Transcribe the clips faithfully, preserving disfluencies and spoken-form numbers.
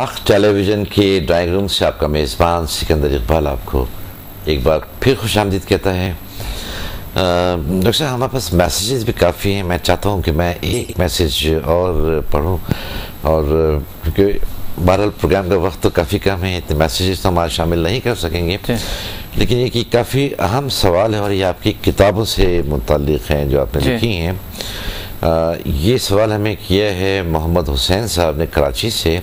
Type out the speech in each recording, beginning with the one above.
अख टेलीविज़न के drawing room से आपका मेज़बान सिकंदर इकबाल आपको एक बार फिर खुश आमदीद कहता है। डॉक्टर साहब, हमारे पास मैसेजेस भी काफ़ी हैं। मैं चाहता हूं कि मैं एक मैसेज और पढूं, और क्योंकि बहरहाल प्रोग्राम का वक्त तो काफ़ी कम है, इतने मैसेजेस तो हमारे शामिल नहीं कर सकेंगे, लेकिन ये कि काफ़ी अहम सवाल है और ये आपकी किताबों से मुतल्लिक़ हैं जो आपने लिखी हैं। ये सवाल हमें किया है मोहम्मद हुसैन साहब ने कराची से।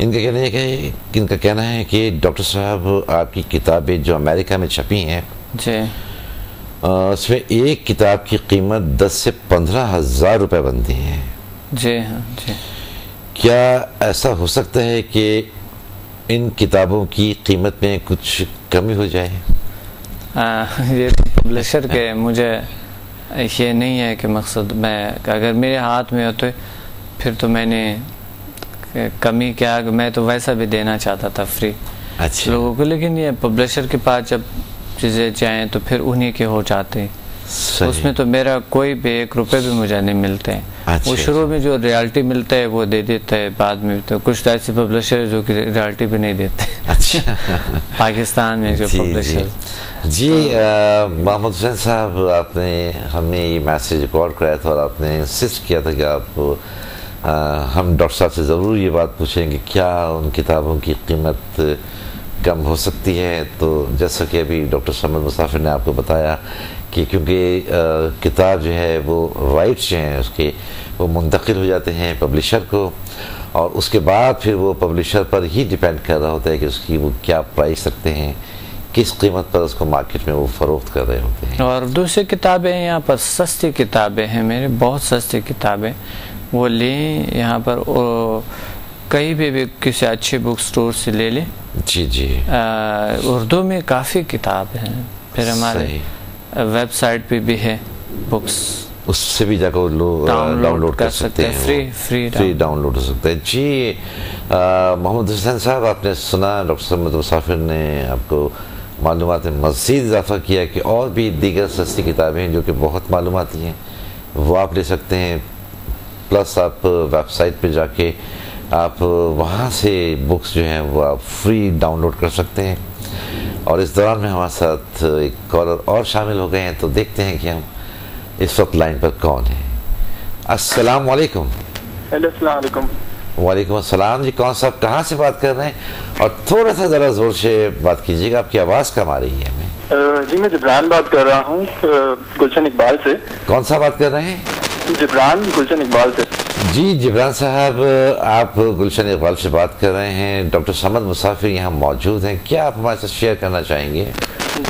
इनका कहना है कि इनका कहना है कि डॉक्टर साहब, आपकी किताबें जो अमेरिका में छपी हैं जी, उसमें एक किताब की कीमत दस से पंद्रह हज़ार रुपये बनती है जी। हाँ जी, क्या ऐसा हो सकता है कि इन किताबों की कीमत में कुछ कमी हो जाए? आ, ये पब्लिशर के मुझे ये नहीं है कि मकसद, मैं अगर मेरे हाथ में होते फिर तो मैंने कमी क्या, मैं तो वैसा भी देना चाहता था फ्री अच्छा लोगों को, लेकिन ये पब्लिशर के पास जब चीज़ें जाएँ तो फिर उन्हीं के हो जाते, उसमें तो मेरा कोई भी एक रुपये भी मुझे नहीं मिलते हैं। वो शुरू में जो रियलिटी मिलता है वो दे देता है, बाद में तो कुछ ऐसे पब्लिशर जो कि रियलिटी भी नहीं देते अच्छा पाकिस्तान में जो पब्लिशर जी। मोहम्मद हुसैन साहब, आपने हमने ये मैसेज रिकॉर्ड कराया था और आपने इंसिस्ट किया था कि आप आ, हम डॉक्टर साहब से ज़रूर ये बात पूछेंगे क्या उन किताबों की कीमत कम हो सकती है। तो जैसा कि अभी डॉक्टर समद मुसाफिर ने आपको बताया कि क्योंकि किताब जो है वो राइट्स जो हैं उसके वो मुंतकिल हो जाते हैं पब्लिशर को, और उसके बाद फिर वो पब्लिशर पर ही डिपेंड कर रहा होता है कि उसकी वो क्या प्राइस रखते हैं, किस कीमत पर उसको मार्केट में वो फ़रोख्त कर रहे होते हैं। और दूसरी किताबें यहाँ पर सस्ती किताबें हैं, मेरे बहुत सस्ती किताबें वो लें यहाँ पर, और कहीं भी, भी किसी अच्छे बुक स्टोर से ले लें जी जी। उर्दू में काफ़ी किताब हैं, फिर हमारे वेबसाइट पे भी है बुक्स, उससे भी जाकर डाउनलोड कर सकते हैं, फ्री फ्री फ्री डाउनलोड कर सकते हैं जी। मोहम्मद हुसैन साहब, आपने सुना डॉक्टर समद मुसाफिर ने आपको मालूमात में मज़ीद इजाफा किया कि और भी दीगर सस्ती किताबें हैं जो कि बहुत मालूमाती हैं, वो आप ले सकते हैं, प्लस आप वेबसाइट पे जाके आप वहाँ से बुक्स जो हैं वो आप फ्री डाउनलोड कर सकते हैं। और इस दौरान में हमारे साथ एक कॉलर और शामिल हो गए हैं, तो देखते हैं कि हम इस वक्त लाइन पर कौन है। अस्सलाम वालेकुम। अस्सलाम वालेकुम। वालेकुम अस्सलाम जी। कौन साहब, कहाँ से बात कर रहे हैं? और थोड़ा सा ज़रा ज़ोर से बात कीजिएगा, आपकी आवाज़ कम आ रही है हमें। जी, मैं जिब्रान बात कर रहा हूँ, गुलशन इकबाल से। कौन सा बात कर रहे हैं? जिब्रान, गुलशन इकबाल से जी। जिब्रान साहब, आप गुलशन इकबाल से बात कर रहे हैं, डॉक्टर समद मुसाफिर यहाँ मौजूद हैं, क्या आप हमारे साथ शेयर करना चाहेंगे?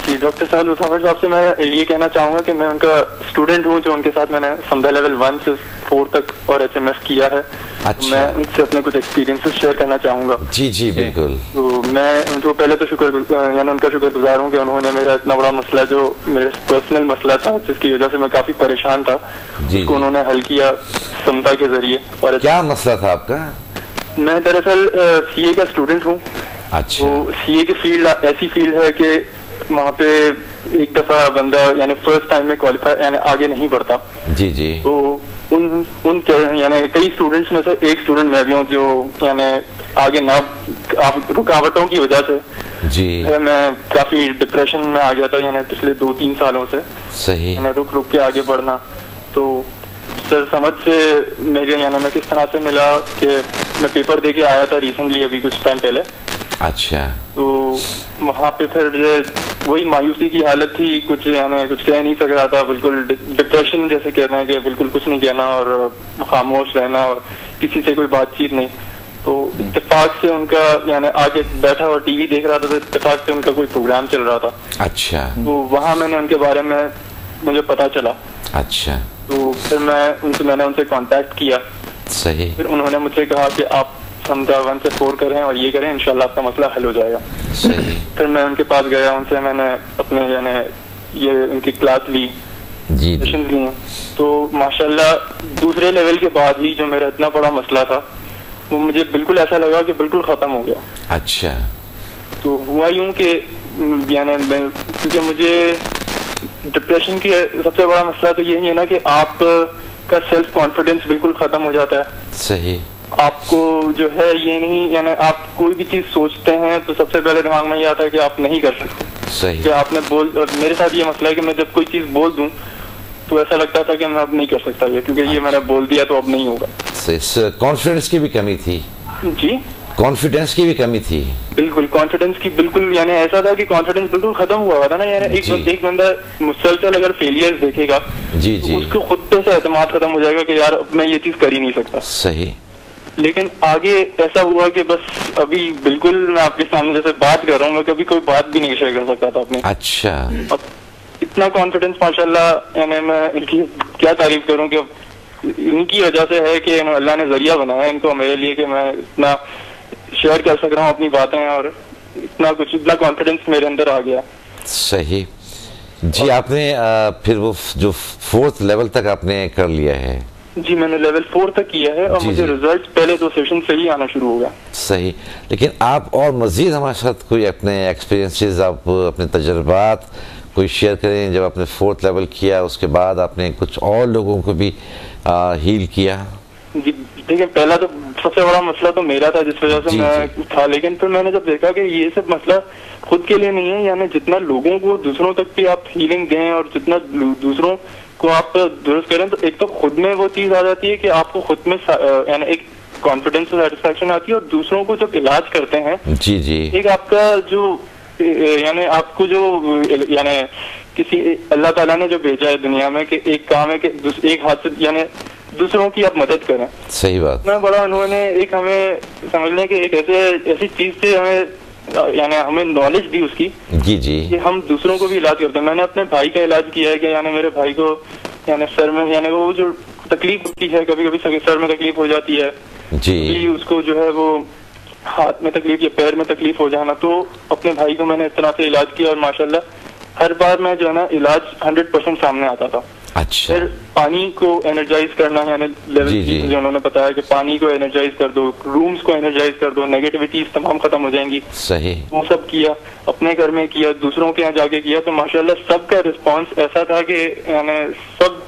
जी, डॉक्टर समद मुसाफिर साहब से मैं ये कहना चाहूँगा कि मैं उनका स्टूडेंट हूँ, जो उनके साथ मैंने समझा लेवल वन से फोर तक और एच एम एस किया है। अच्छा। मैं उनसे अपने कुछ एक्सपीरियंसेस शेयर करना चाहूँगा। जी जी बिल्कुल। तो मैं उनको पहले तो शुक्र यानी उनका शुक्रगुजार हूँ कि उन्होंने मेरा इतना बड़ा मसला जो मेरे पर्सनल मसला था जिसकी वजह से मैं काफ़ी परेशान था, उसको उन्होंने हल किया समता के जरिए। और क्या मसला था आपका? मैं दरअसल सी ए का स्टूडेंट हूँ। अच्छा। तो सी ए की फील्ड ऐसी फील्ड है कि वहाँ पे एक दफ़ा बंदा यानी फर्स्ट टाइम में क्वालिफाई यानी आगे नहीं बढ़ता। जी जी। तो उन उन यानी कई स्टूडेंट्स में से एक स्टूडेंट मैं भी हूँ जो यानी आगे ना आप रुकावटों की वजह से जी मैं काफ़ी डिप्रेशन में आ गया था, यानी पिछले दो तीन सालों से। सही। यानी रुक रुक के आगे बढ़ना। तो सर समझ से मेरे यानी मैं किस तरह से मिला कि मैं पेपर दे के आया था रिसेंटली, अभी कुछ टाइम पहले। अच्छा। तो वहाँ पे फिर वही मायूसी की हालत थी, कुछ यानी कुछ कह नहीं सक रहा था, बिल्कुल डिप्रेशन जैसे कह रहे हैं कि बिल्कुल कुछ नहीं कहना और खामोश रहना और किसी से कोई बातचीत नहीं। तो इत्तेफाक से उनका यानी आगे बैठा और टीवी देख रहा था, तो इत्तेफाक से उनका कोई प्रोग्राम चल रहा था। अच्छा। तो वहाँ मैंने उनके बारे में मुझे पता चला। अच्छा। तो फिर मैं उनसे मैंने उनसे कॉन्टेक्ट किया। सही। फिर उन्होंने मुझसे कहा कि आप समझा वन से फोर करें और ये करें, इंशाल्लाह आपका मसला हल हो जाएगा। सही। फिर मैं उनके पास गया, उनसे मैंने अपने यानी ये उनकी क्लास ली जी ली। तो माशाल्लाह दूसरे लेवल के बाद ही जो मेरा इतना बड़ा मसला था वो मुझे बिल्कुल ऐसा लगा कि बिल्कुल ख़त्म हो गया। अच्छा। तो हुआ यूँ कि यानी क्योंकि मुझे डिप्रेशन की सबसे बड़ा मसला तो यही है ना कि आपका सेल्फ कॉन्फिडेंस बिल्कुल ख़त्म हो जाता है। सही। आपको जो है ये नहीं, यानी आप कोई भी चीज़ सोचते हैं तो सबसे पहले दिमाग में ये आता है कि आप नहीं कर सकते। सही। कि आपने बोल, और मेरे साथ ये मसला है कि मैं जब कोई चीज़ बोल दूं तो ऐसा लगता था कि मैं अब नहीं कर सकता ये, क्योंकि ये मैंने बोल दिया तो अब नहीं होगा। कॉन्फिडेंस की भी कमी थी जी, कॉन्फिडेंस की भी कमी थी। बिल्कुल, कॉन्फिडेंस की बिल्कुल, यानी ऐसा था कि कॉन्फिडेंस बिल्कुल खत्म हुआ हुआ था ना। यानी एक एक बंदा मुसलसल अगर फेलियर्स देखेगा जी जी उसको खुद पे से एतमाद खत्म हो जाएगा कि यार अब मैं ये चीज कर ही नहीं सकता। सही। लेकिन आगे ऐसा हुआ कि बस अभी बिल्कुल मैं आपके सामने जैसे बात कर रहा हूँ, मैं कभी कोई बात भी नहीं शेयर कर सकता था अपने। अच्छा। अब इतना कॉन्फिडेंस माशाल्लाह, यानी मैं इनकी क्या तारीफ करूँ कि इनकी वजह से है कि अल्लाह ने जरिया बनाया इनको मेरे लिए कि मैं इतना शेयर कर सक रहा हूँ अपनी बातें, और इतना कुछ इतना कॉन्फिडेंस मेरे अंदर आ गया। सही जी। आपने आ, फिर वो जो फोर्थ लेवल तक आपने कर लिया है? जी, मैंने लेवल फोर तक किया है और जी, मुझे रिजल्ट पहले दो सेशन से ही आना शुरू होगा। सही। लेकिन आप और मजीद हमारे साथ कोई अपने एक्सपीरियंसेस, आप अपने तजर्बात कोई शेयर करें। जब आपने फोर्थ लेवल किया उसके बाद आपने कुछ और लोगों को भी आ, हील किया? जी देखिए, पहला तो सबसे बड़ा मसला तो मेरा था जिस वजह से मैं था, लेकिन फिर मैंने जब देखा कि ये सब मसला खुद के लिए नहीं है, यानी जितना लोगों को दूसरों तक भी आप हीलिंग दें और जितना दूसरों को आप दुरुस्त करें, तो एक तो खुद में वो चीज़ आ जाती है कि आपको खुद में यानी एक कॉन्फिडेंस और सेटिस्फैक्शन आती है, और दूसरों को जब इलाज करते हैं जी जी एक आपका जो यानी आपको जो यानी किसी अल्लाह ताला ने जो भेजा है दुनिया में कि एक काम है कि एक हाथ से यानी दूसरों की आप मदद करें। सही बात। मैं बड़ा उन्होंने एक हमें समझने के एक ऐसे ऐसी चीज से हमें यानी हमें नॉलेज दी उसकी जी जी कि हम दूसरों को भी इलाज करते हैं। मैंने अपने भाई का इलाज किया है कि यानी मेरे भाई को यानी सर में यानी वो जो तकलीफ होती है, कभी कभी सर में तकलीफ हो जाती है जी, तो उसको जो है वो हाथ में तकलीफ या पैर में तकलीफ हो जाना, तो अपने भाई को मैंने इस तरह से इलाज किया और माशाल्लाह हर बार मैं जो है ना इलाज हंड्रेड परसेंट सामने आता था। अच्छा। फिर पानी को एनर्जाइज करना यानी लेवल जी जो उन्होंने बताया कि पानी को एनर्जाइज कर दो, रूम्स को एनर्जाइज कर दो, नेगेटिविटीज तमाम खत्म हो जाएंगी। सही। वो सब किया, अपने घर में किया, दूसरों के यहाँ जाके किया, तो माशाल्लाह सबका रिस्पांस ऐसा था कि यानी सब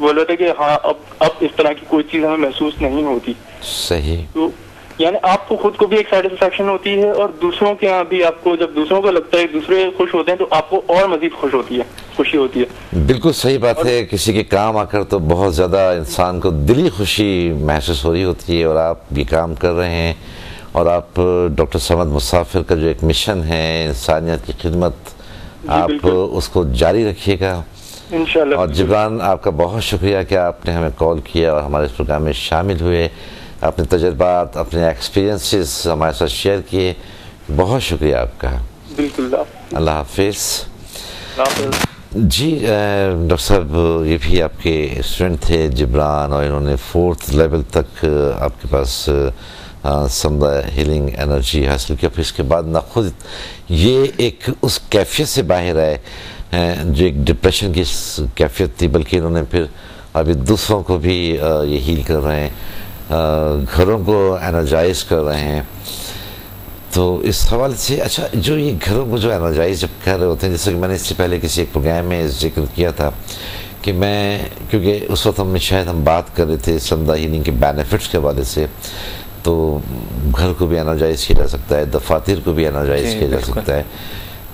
बोल रहे थे कि हाँ अब अब इस तरह की कोई चीज हमें महसूस नहीं होती। सही। तो यानी आपको खुद को भी एक सेटिस्फैक्शन होती है और दूसरों के यहाँ भी आपको जब दूसरों को लगता है दूसरे खुश होते हैं तो आपको और मजीद खुश होती है, खुशी होती है। बिल्कुल सही बात है। किसी के काम आकर तो बहुत ज़्यादा इंसान को दिली खुशी महसूस हो रही होती है, और आप भी काम कर रहे हैं और आप डॉक्टर समद मुसाफिर का जो एक मिशन है इंसानियत की खिदमत, आप उसको जारी रखिएगा इंशाल्लाह। और जिब्रान आपका बहुत शुक्रिया कि आपने हमें कॉल किया और हमारे इस प्रोग्राम में शामिल हुए, अपने तजर्बात अपने एक्सपीरियंसेस हमारे साथ शेयर किए, बहुत शुक्रिया आपका। बिल्कुल। अल्लाह हाफिज़। जी डॉक्टर साहब, ये भी आपके स्टूडेंट थे जिब्रान, और इन्होंने फोर्थ लेवल तक आपके पास समदा हीलिंग एनर्जी हासिल की। फिर इसके बाद ना खुद ये एक उस कैफियत से बाहर आए जो एक डिप्रेशन की कैफियत थी, बल्कि इन्होंने फिर अभी दूसरों को भी ये हील कर रहे हैं, घरों को एनर्जाइज कर रहे हैं। तो इस हवाले से अच्छा, जो ये घरों को जो एनर्जाइज जब कर रहे होते हैं, जैसे कि मैंने इससे पहले किसी एक प्रोग्राम में जिक्र किया था कि मैं, क्योंकि उस वक्त हम शायद हम बात कर रहे थे समदा हीलिंग के बेनिफिट्स के हवाले से, तो घर को भी एनर्जाइज किया जा सकता है, दफातर को भी एनर्जाइज किया जा सकता है।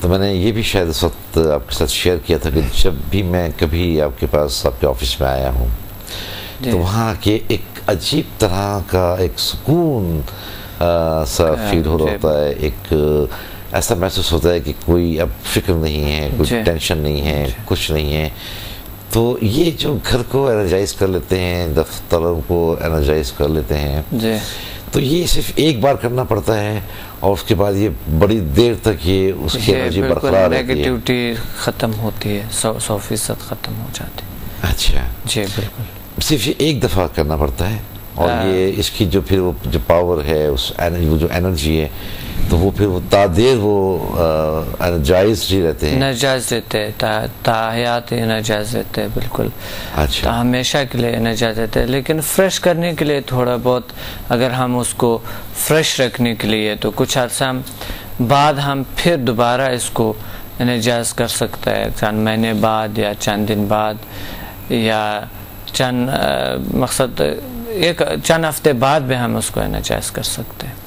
तो मैंने ये भी शायद उस वक्त आपके साथ शेयर किया था कि जब भी मैं कभी आपके पास आपके ऑफिस में आया हूँ तो वहाँ के एक अजीब तरह का एक सुकून सा फील हो रहा होता है, एक ऐसा महसूस होता है कि कोई अब फिक्र नहीं है, कोई टेंशन नहीं है, कुछ नहीं है। तो ये जो घर को एनर्जाइज कर लेते हैं, दफ्तरों को एनर्जाइज कर लेते हैं, तो ये सिर्फ एक बार करना पड़ता है और उसके बाद ये बड़ी देर तक ये उसकी एनर्जी बरकरार रहती है, नेगेटिविटी खत्म होती है, सौ फीसद खत्म हो जाती है। अच्छा जी बिल्कुल। सिर्फ ये एक दफ़ा करना पड़ता है और ये इसकी जो फिर वो जो पावर है, उस एनर्जी वो जो एनर्जी है, तो वो फिर वो तादेर वो एनर्जाइज ही रहते हैं, एनर्जाइज रहते हैं, ता, ताहयात एनर्जाइज रहते हैं। बिल्कुल। अच्छा। हमेशा के लिए एनर्जाइज रहते हैं, लेकिन फ्रेश करने के लिए थोड़ा बहुत अगर हम उसको फ्रेश रखने के लिए तो कुछ अर्सा बाद हम फिर दोबारा इसको एनर्जाइज कर सकते हैं, चंद महीने बाद या चंद दिन बाद या चंद मकसद एक चंद हफ्ते बाद भी हम उसको नाजायज़ कर सकते हैं।